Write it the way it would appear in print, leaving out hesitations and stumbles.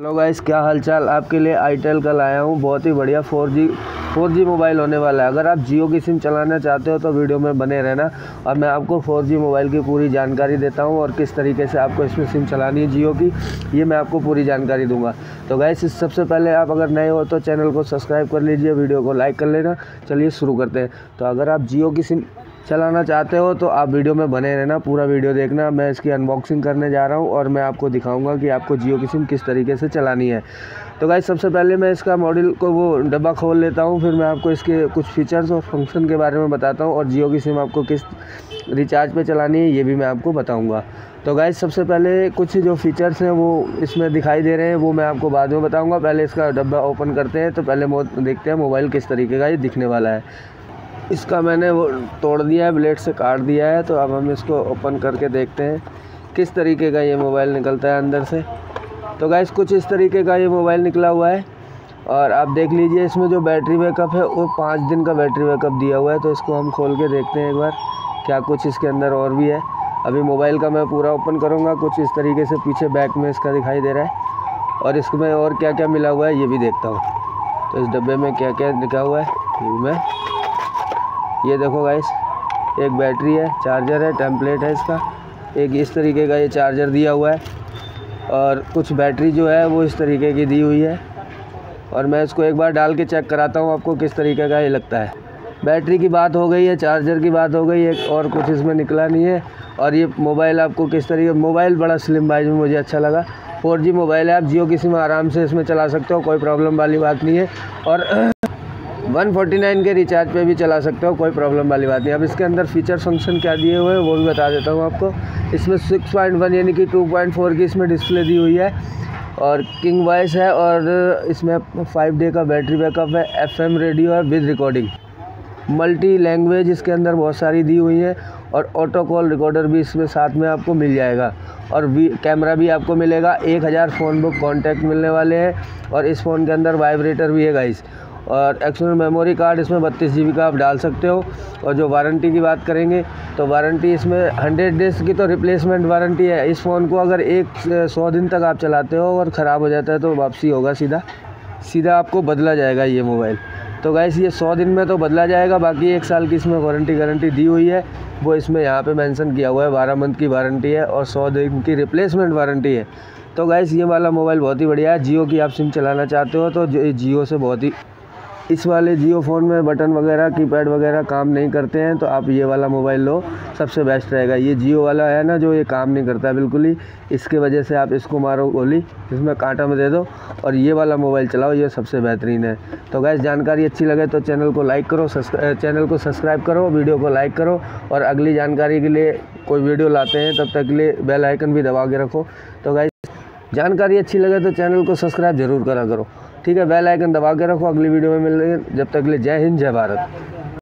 Hello guys, क्या हालचाल। आपके लिए आईटेल का लाया हूँ बहुत ही बढ़िया 4G मोबाइल होने वाला है। अगर आप जियो की सिम चलाना चाहते हो तो वीडियो में बने रहना और मैं आपको 4G मोबाइल की पूरी जानकारी देता हूँ और किस तरीके से आपको इसमें सिम चलानी है जियो की, ये मैं आपको पूरी जानकारी दूंगा। तो गाइस, सबसे पहले आप अगर नए हो तो चैनल को सब्सक्राइब कर लीजिए, वीडियो को लाइक कर लेना। चलिए शुरू करते हैं। तो अगर आप जियो की सिम चलाना चाहते हो तो आप वीडियो में बने रहना, पूरा वीडियो देखना। मैं इसकी अनबॉक्सिंग करने जा रहा हूं और मैं आपको दिखाऊंगा कि आपको जियो की सिम किस तरीके से चलानी है। तो गाइस, सबसे पहले मैं इसका मॉडल को वो डब्बा खोल लेता हूं, फिर मैं आपको इसके कुछ फ़ीचर्स और फंक्शन के बारे में बताता हूं और जियो की सिम आपको किस रिचार्ज पे चलानी है ये भी मैं आपको बताऊँगा। तो गाइस, सबसे पहले कुछ जो फ़ीचर्स हैं वो इसमें दिखाई दे रहे हैं वो मैं आपको बाद में बताऊँगा। पहले इसका डब्बा ओपन करते हैं। तो पहले देखते हैं मोबाइल किस तरीके का ये दिखने वाला है। इसका मैंने वो तोड़ दिया है, ब्लेड से काट दिया है। तो अब हम इसको ओपन करके देखते हैं किस तरीके का ये मोबाइल निकलता है अंदर से। तो गाइस, कुछ इस तरीके का ये मोबाइल निकला हुआ है और आप देख लीजिए इसमें जो बैटरी बैकअप है वो 5 दिन का बैटरी बैकअप दिया हुआ है। तो इसको हम खोल के देखते हैं एक बार क्या कुछ इसके अंदर और भी है। अभी मोबाइल का मैं पूरा ओपन करूँगा। कुछ इस तरीके से पीछे बैक में इसका दिखाई दे रहा है और इसमें और क्या क्या मिला हुआ है ये भी देखता हूँ। तो इस डब्बे में क्या क्या लिखा हुआ है ये मैं, ये देखो गाइस, एक बैटरी है, चार्जर है, टेम्पलेट है इसका, एक इस तरीके का ये चार्जर दिया हुआ है और कुछ बैटरी जो है वो इस तरीके की दी हुई है। और मैं इसको एक बार डाल के चेक कराता हूँ आपको किस तरीके का ये लगता है। बैटरी की बात हो गई है, चार्जर की बात हो गई है और कुछ इसमें निकला नहीं है। और ये मोबाइल आपको किस तरीके, मोबाइल बड़ा स्लिम साइज में मुझे अच्छा लगा। 4G मोबाइल है, आप जियो की सिम आराम से इसमें चला सकते हो, कोई प्रॉब्लम वाली बात नहीं है। और 149 के रिचार्ज पे भी चला सकते हो, कोई प्रॉब्लम वाली बात नहीं। अब इसके अंदर फीचर फंक्शन क्या दिए हुए हैं वो भी बता देता हूँ आपको। इसमें 6.1 यानी कि 2.4 की इसमें डिस्प्ले दी हुई है और किंग वॉइस है और इसमें 5 डे का बैटरी बैकअप है, FM रेडियो है विद रिकॉर्डिंग, मल्टी लैंग्वेज इसके अंदर बहुत सारी दी हुई है और ऑटो कॉल रिकॉर्डर भी इसमें साथ में आपको मिल जाएगा। और कैमरा भी आपको मिलेगा। 1000 फ़ोन बुक कॉन्टैक्ट मिलने वाले हैं और इस फ़ोन के अंदर वाइब्रेटर भी है गाइस। और एक्सटर्नल मेमोरी कार्ड इसमें 32 GB का आप डाल सकते हो। और जो वारंटी की बात करेंगे तो वारंटी इसमें 100 डेज़ की तो रिप्लेसमेंट वारंटी है। इस फ़ोन को अगर 100 दिन तक आप चलाते हो और ख़राब हो जाता है तो वापसी होगा, सीधा आपको बदला जाएगा ये मोबाइल। तो गाइस, ये 100 दिन में तो बदला जाएगा, बाकी 1 साल की इसमें वारंटी दी हुई है वो इसमें यहाँ पे मेंशन किया हुआ है। 12 मंथ की वारंटी है और 100 दिन की रिप्लेसमेंट वारंटी है। तो गाइस, ये वाला मोबाइल बहुत ही बढ़िया है। जियो की आप सिम चलाना चाहते हो तो जियो से बहुत ही, इस वाले जियो फ़ोन में बटन वगैरह कीपैड वगैरह काम नहीं करते हैं तो आप ये वाला मोबाइल लो, सबसे बेस्ट रहेगा। ये जियो वाला है ना जो ये काम नहीं करता बिल्कुल ही, इसके वजह से आप इसको मारो गोली, इसमें कांटा में दे दो और ये वाला मोबाइल चलाओ, ये सबसे बेहतरीन है। तो गाइस, जानकारी अच्छी लगे तो चैनल को लाइक करो, चैनल को सब्सक्राइब करो, वीडियो को लाइक करो और अगली जानकारी के लिए कोई वीडियो लाते हैं तब तक के लिए बेल आइकन भी दबा के रखो। तो गाइस, जानकारी अच्छी लगे तो चैनल को सब्सक्राइब ज़रूर करा करो, ठीक है। बेल आइकन दबा के रखो, अगली वीडियो में मिलेंगे। जब तक के लिए जय हिंद, जय भारत।